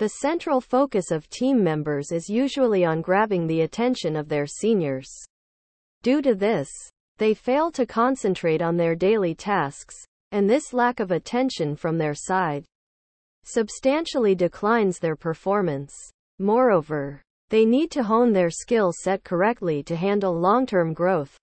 The central focus of team members is usually on grabbing the attention of their seniors. Due to this, they fail to concentrate on their daily tasks, and this lack of attention from their side substantially declines their performance. Moreover, they need to hone their skill set correctly to handle long-term growth.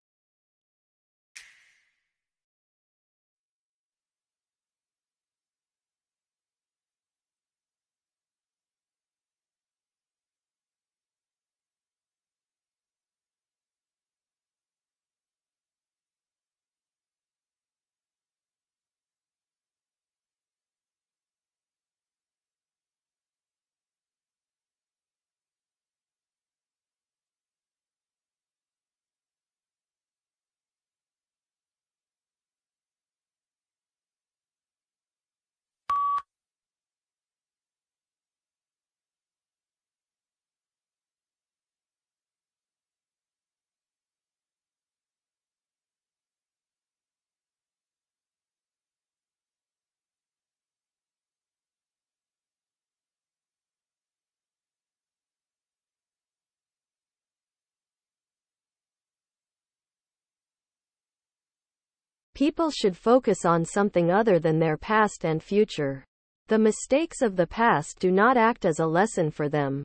People should focus on something other than their past and future. The mistakes of the past do not act as a lesson for them.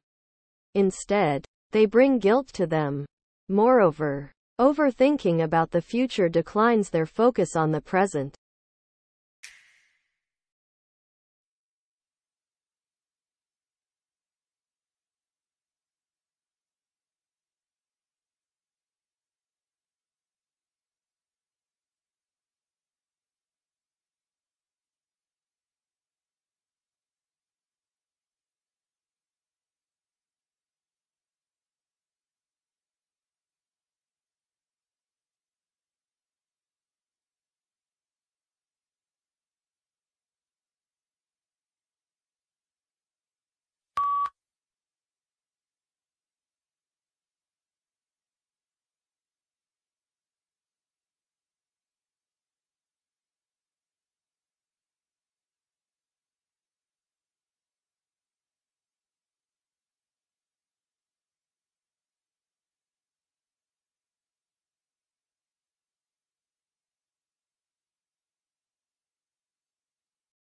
Instead, they bring guilt to them. Moreover, overthinking about the future declines their focus on the present.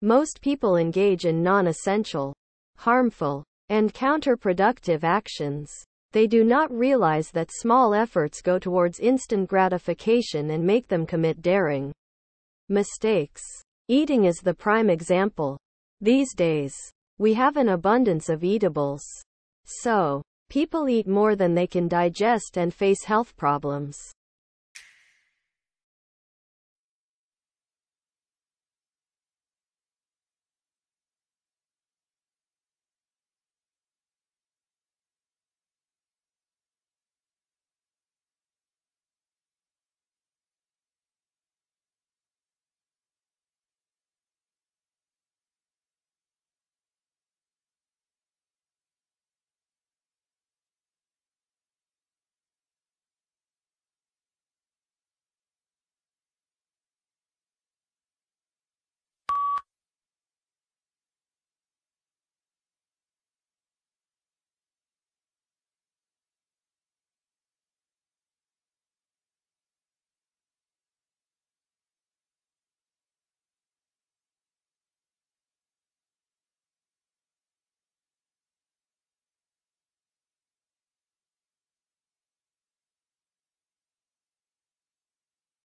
Most people engage in non-essential, harmful, and counterproductive actions. They do not realize that small efforts go towards instant gratification and make them commit daring mistakes. Eating is the prime example. These days, we have an abundance of eatables. So, people eat more than they can digest and face health problems.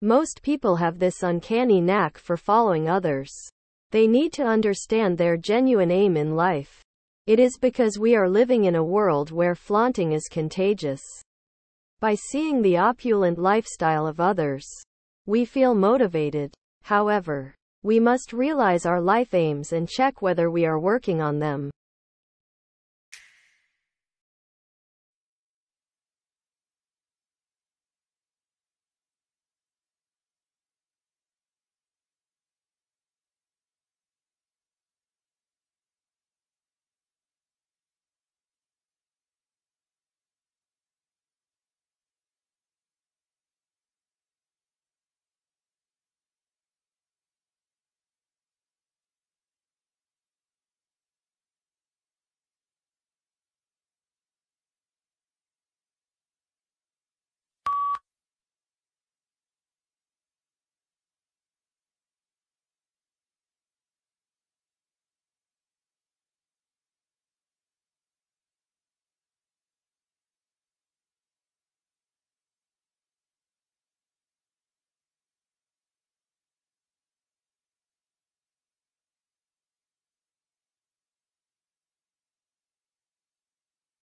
Most people have this uncanny knack for following others. They need to understand their genuine aim in life. It is because we are living in a world where flaunting is contagious. By seeing the opulent lifestyle of others, we feel motivated. However, we must realize our life aims and check whether we are working on them.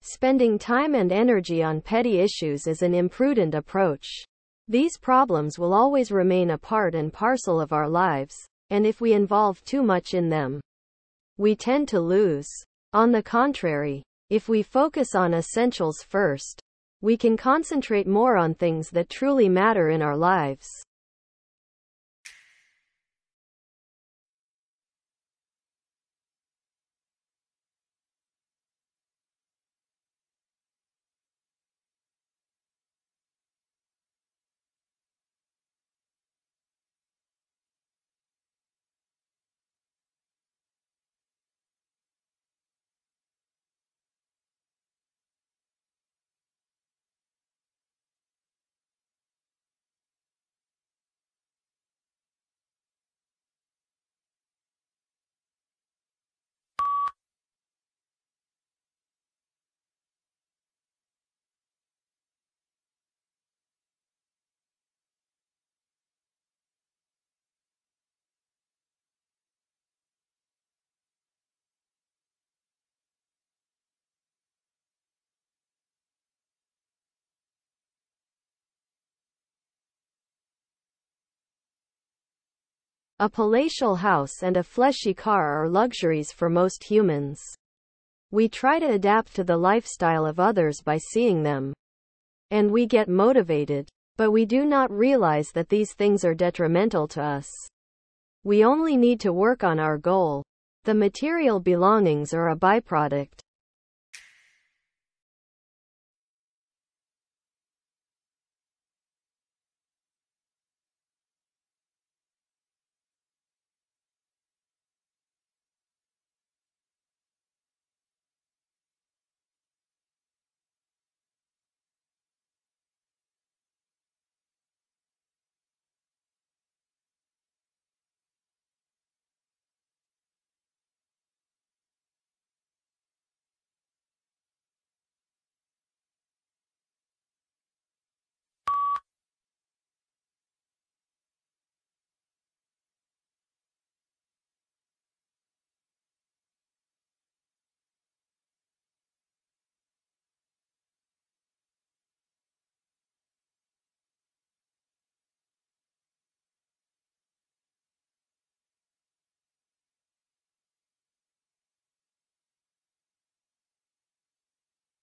Spending time and energy on petty issues is an imprudent approach. These problems will always remain a part and parcel of our lives, and if we involve too much in them, we tend to lose. On the contrary, if we focus on essentials first, we can concentrate more on things that truly matter in our lives. A palatial house and a fleshy car are luxuries for most humans. We try to adapt to the lifestyle of others by seeing them, and we get motivated, but we do not realize that these things are detrimental to us. We only need to work on our goal. The material belongings are a byproduct.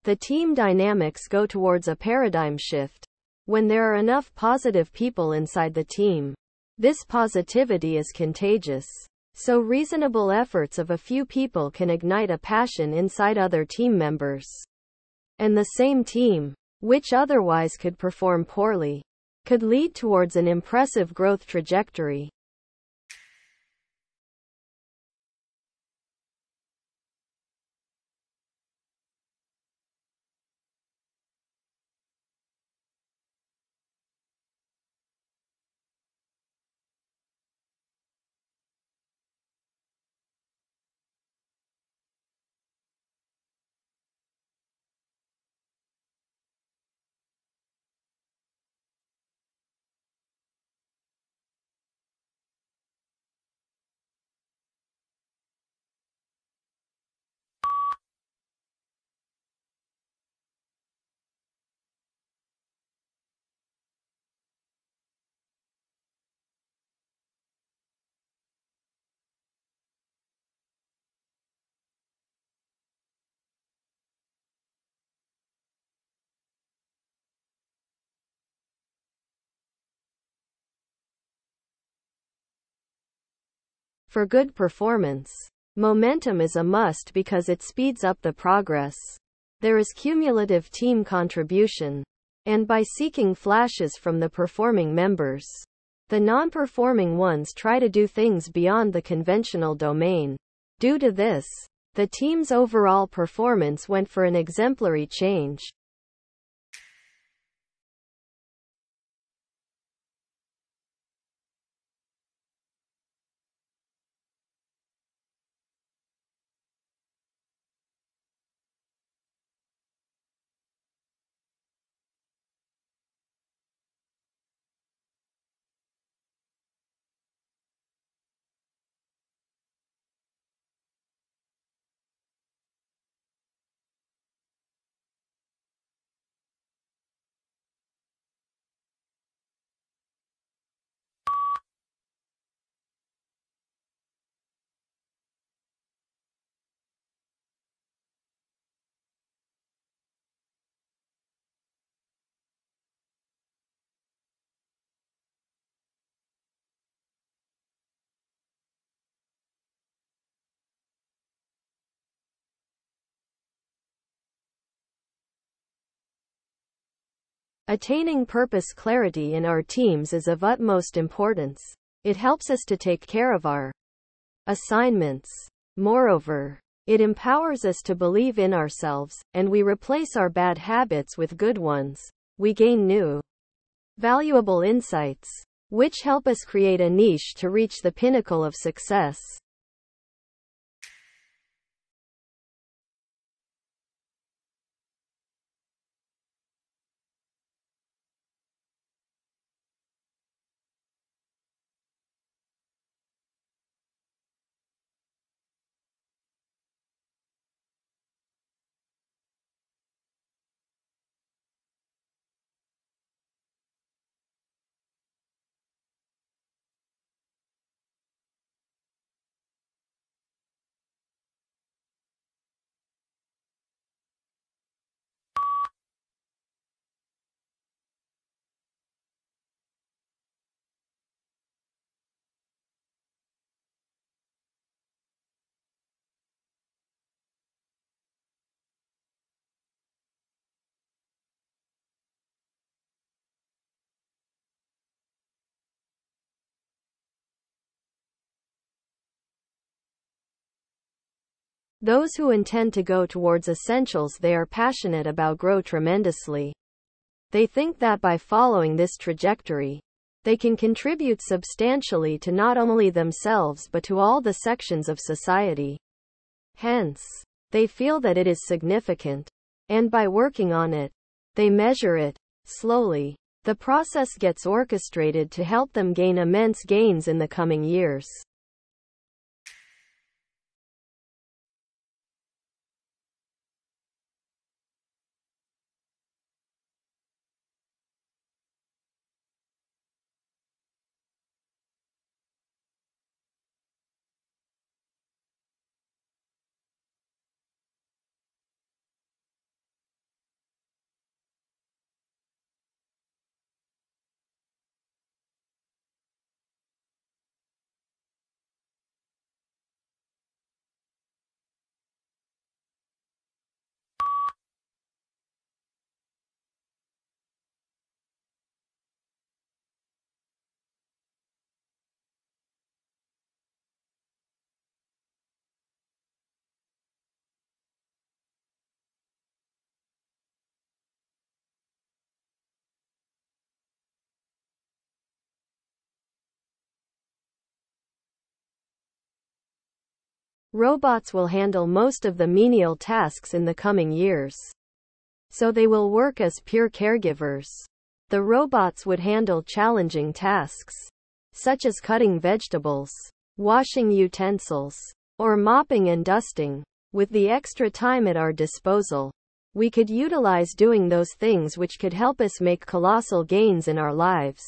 The team dynamics go towards a paradigm shift. When there are enough positive people inside the team, this positivity is contagious. So reasonable efforts of a few people can ignite a passion inside other team members and the same team, which otherwise could perform poorly, could lead towards an impressive growth trajectory. For good performance, momentum is a must because it speeds up the progress. There is cumulative team contribution, and by seeking flashes from the performing members, the non-performing ones try to do things beyond the conventional domain. Due to this, the team's overall performance went for an exemplary change. Attaining purpose clarity in our teams is of utmost importance. It helps us to take care of our assignments. Moreover, it empowers us to believe in ourselves, and we replace our bad habits with good ones. We gain new, valuable insights, which help us create a niche to reach the pinnacle of success. Those who intend to go towards essentials they are passionate about grow tremendously. They think that by following this trajectory, they can contribute substantially to not only themselves but to all the sections of society. Hence, they feel that it is significant, and by working on it, they measure it. Slowly, the process gets orchestrated to help them gain immense gains in the coming years. Robots will handle most of the menial tasks in the coming years. So they will work as pure caregivers. The robots would handle challenging tasks, such as cutting vegetables, washing utensils, or mopping and dusting. With the extra time at our disposal, we could utilize doing those things which could help us make colossal gains in our lives.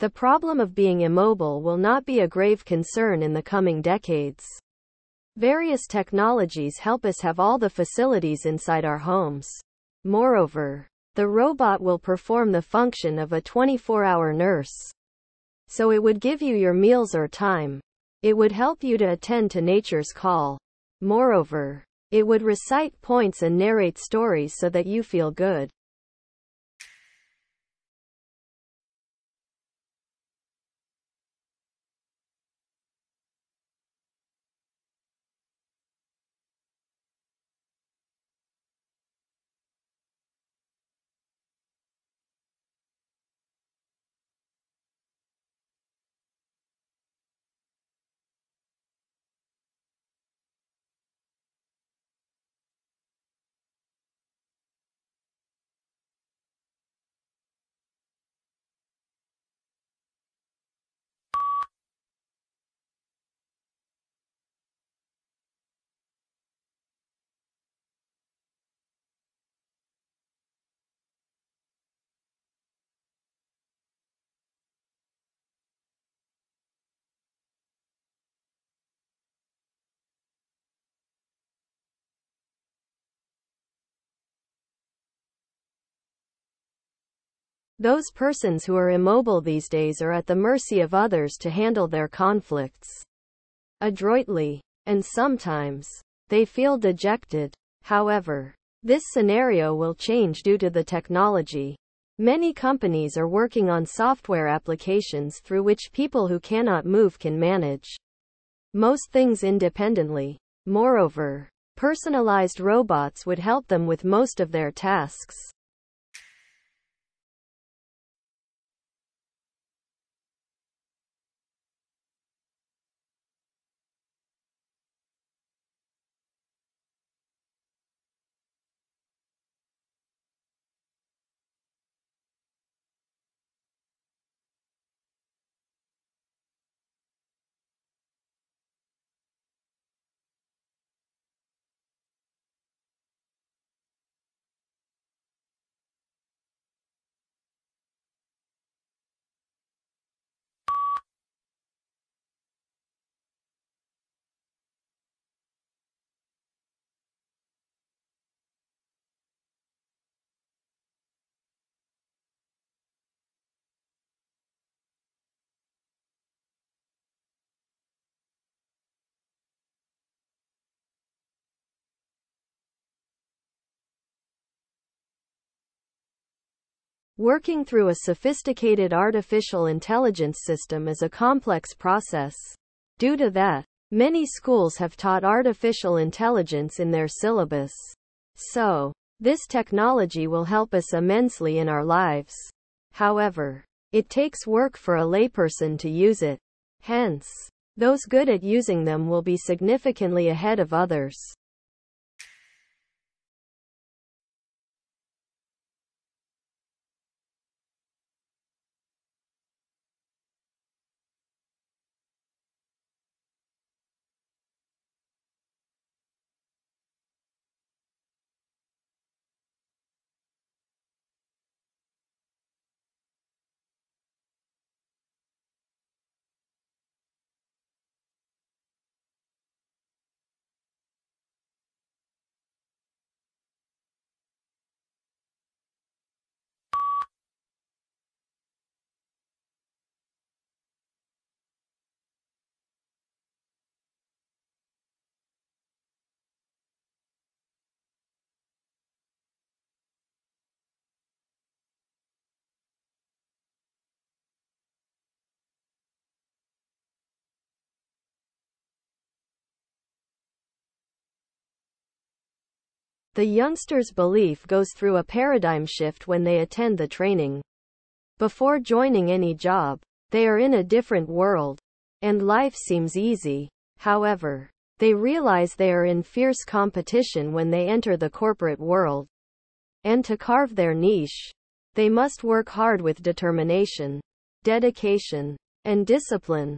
The problem of being immobile will not be a grave concern in the coming decades. Various technologies help us have all the facilities inside our homes. Moreover, the robot will perform the function of a 24-hour nurse. So it would give you your meals or time. It would help you to attend to nature's call. Moreover, it would recite points and narrate stories so that you feel good. Those persons who are immobile these days are at the mercy of others to handle their conflicts adroitly, and sometimes they feel dejected. However, this scenario will change due to the technology. Many companies are working on software applications through which people who cannot move can manage most things independently. Moreover, personalized robots would help them with most of their tasks. Working through a sophisticated artificial intelligence system is a complex process. Due to that, many schools have taught artificial intelligence in their syllabus. So, this technology will help us immensely in our lives. However, it takes work for a layperson to use it. Hence, those good at using them will be significantly ahead of others. The youngsters' belief goes through a paradigm shift when they attend the training. Before joining any job, they are in a different world, and life seems easy. However, they realize they are in fierce competition when they enter the corporate world. And to carve their niche, they must work hard with determination, dedication, and discipline.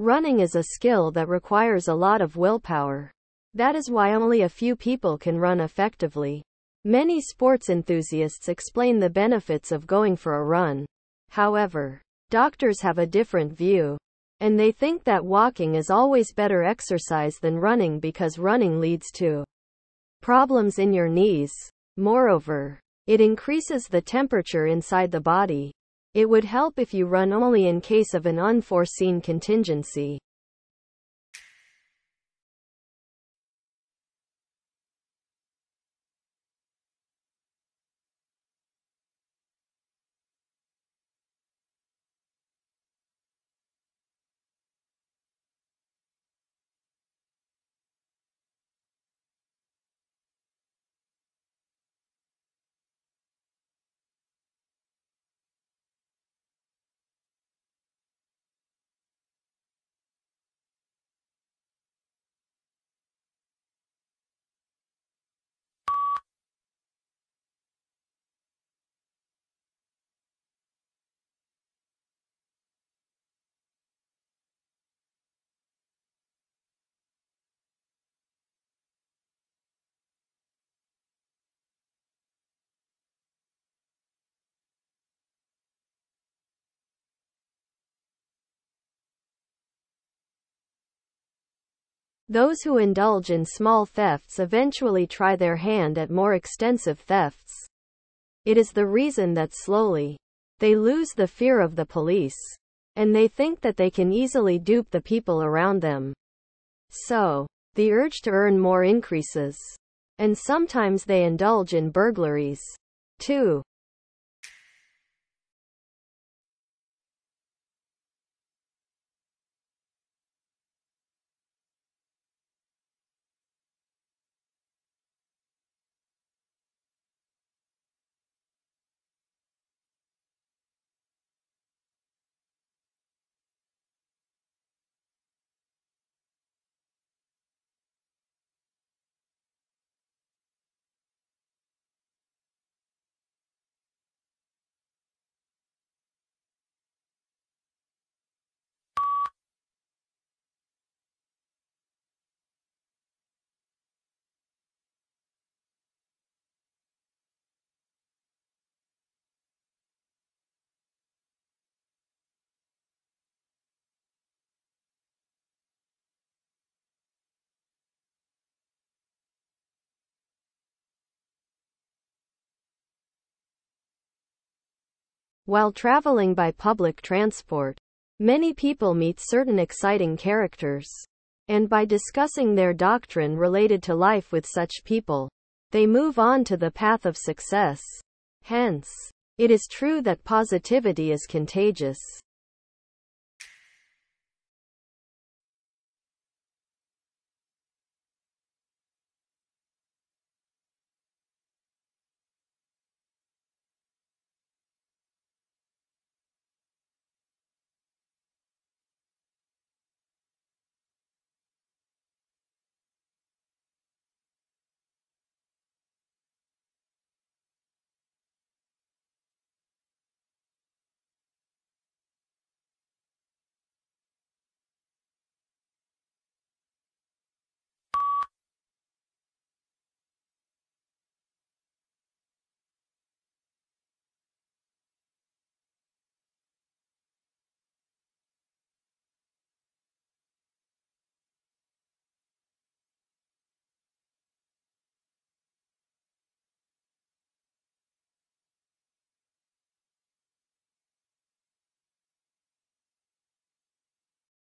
Running is a skill that requires a lot of willpower. That is why only a few people can run effectively. Many sports enthusiasts explain the benefits of going for a run. However, doctors have a different view, and they think that walking is always better exercise than running because running leads to problems in your knees. Moreover, it increases the temperature inside the body. It would help if you run only in case of an unforeseen contingency. Those who indulge in small thefts eventually try their hand at more extensive thefts. It is the reason that slowly they lose the fear of the police, and they think that they can easily dupe the people around them. So, the urge to earn more increases, and sometimes they indulge in burglaries. 2. While traveling by public transport, many people meet certain exciting characters, and by discussing their doctrine related to life with such people, they move on to the path of success. Hence, it is true that positivity is contagious.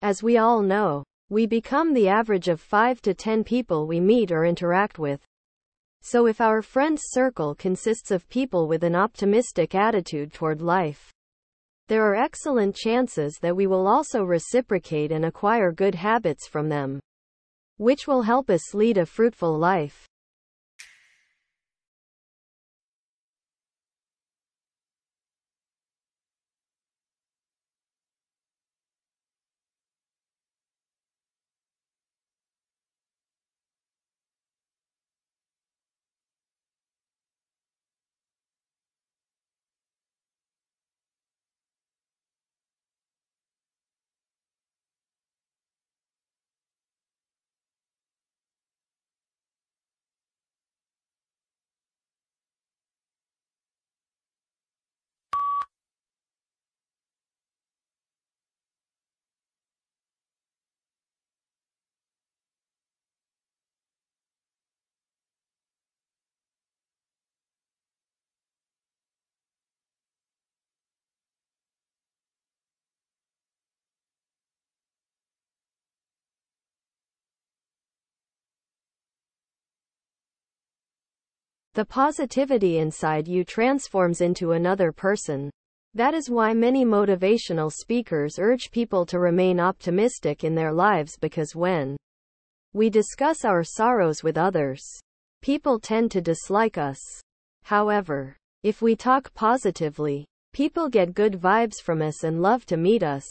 As we all know, we become the average of 5 to 10 people we meet or interact with. So if our friend's circle consists of people with an optimistic attitude toward life, there are excellent chances that we will also reciprocate and acquire good habits from them, which will help us lead a fruitful life. The positivity inside you transforms into another person. That is why many motivational speakers urge people to remain optimistic in their lives, because when we discuss our sorrows with others, people tend to dislike us. However, if we talk positively, people get good vibes from us and love to meet us.